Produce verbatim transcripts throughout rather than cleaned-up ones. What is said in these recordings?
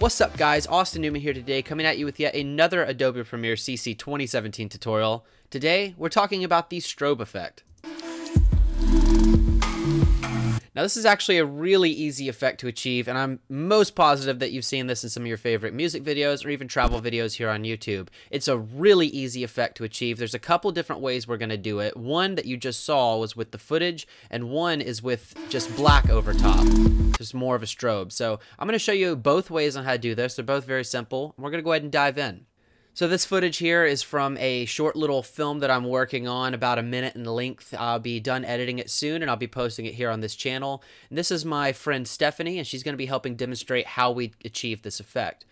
What's up guys, Austin Newman here today, coming at you with yet another Adobe Premiere C C twenty seventeen tutorial. Today, we're talking about the strobe effect. Now this is actually a really easy effect to achieve, and I'm most positive that you've seen this in some of your favorite music videos or even travel videos here on YouTube. It's a really easy effect to achieve. There's a couple different ways we're gonna do it. One that you just saw was with the footage, and one is with just black over top. Just more of a strobe. So I'm gonna show you both ways on how to do this. They're both very simple, and we're gonna go ahead and dive in. So this footage here is from a short little film that I'm working on, about a minute in length. I'll be done editing it soon, and I'll be posting it here on this channel. And this is my friend Stephanie, and she's going to be helping demonstrate how we achieve this effect.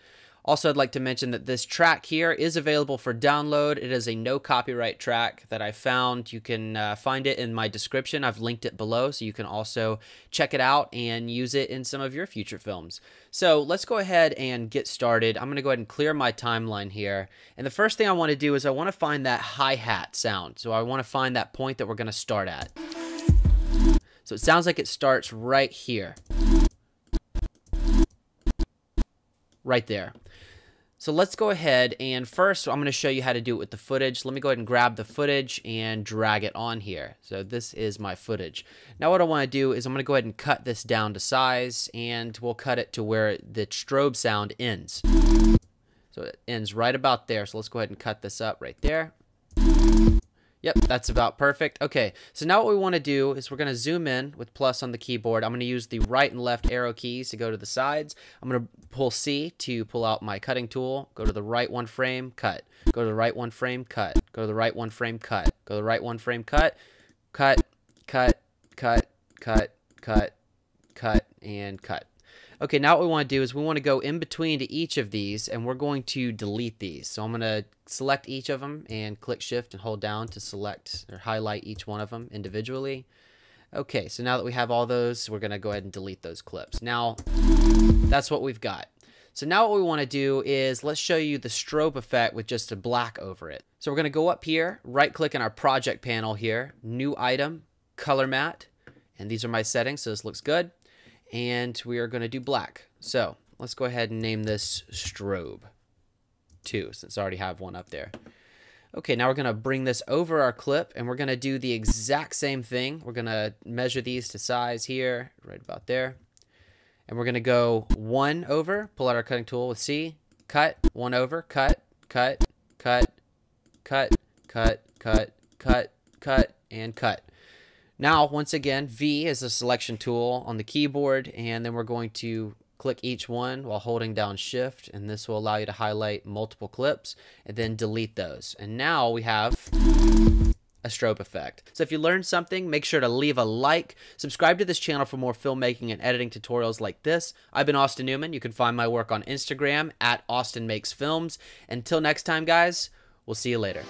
Also, I'd like to mention that this track here is available for download. It is a no copyright track that I found. You can uh, find it in my description. I've linked it below, so you can also check it out and use it in some of your future films. So let's go ahead and get started. I'm going to go ahead and clear my timeline here. And the first thing I want to do is I want to find that hi-hat sound. So I want to find that point that we're going to start at. So it sounds like it starts right here. Right there. So let's go ahead and first I'm going to show you how to do it with the footage. Let me go ahead and grab the footage and drag it on here. So this is my footage. Now what I want to do is I'm going to go ahead and cut this down to size, and we'll cut it to where the strobe sound ends. So it ends right about there. So let's go ahead and cut this up right there. Yep, that's about perfect. Okay, so now what we want to do is we're going to zoom in with plus on the keyboard. I'm going to use the right and left arrow keys to go to the sides. I'm going to pull C to pull out my cutting tool. Go to the right one frame, cut. Go to the right one frame, cut. Go to the right one frame, cut. Go to the right one frame, cut. Cut, cut, cut, cut, cut, cut, and cut. Okay, now what we want to do is we want to go in between to each of these, and we're going to delete these. So I'm going to select each of them and click shift and hold down to select or highlight each one of them individually. Okay, so now that we have all those, we're going to go ahead and delete those clips. Now, that's what we've got. So now what we want to do is let's show you the strobe effect with just a black over it. So we're going to go up here, right click in our project panel here, new item, color matte, and these are my settings, so this looks good. And we are going to do black. So let's go ahead and name this strobe two, since I already have one up there. Okay, now we're going to bring this over our clip, and we're going to do the exact same thing. We're going to measure these to size here, right about there. And we're going to go one over, pull out our cutting tool with C, cut, one over, cut, cut, cut, cut, cut, cut, cut, cut, and cut. Now, once again, V is the selection tool on the keyboard, and then we're going to click each one while holding down shift, and this will allow you to highlight multiple clips and then delete those. And now we have a strobe effect. So if you learned something, make sure to leave a like, subscribe to this channel for more filmmaking and editing tutorials like this. I've been Austin Newman. You can find my work on Instagram at AustinMakesFilms. Until next time, guys, we'll see you later.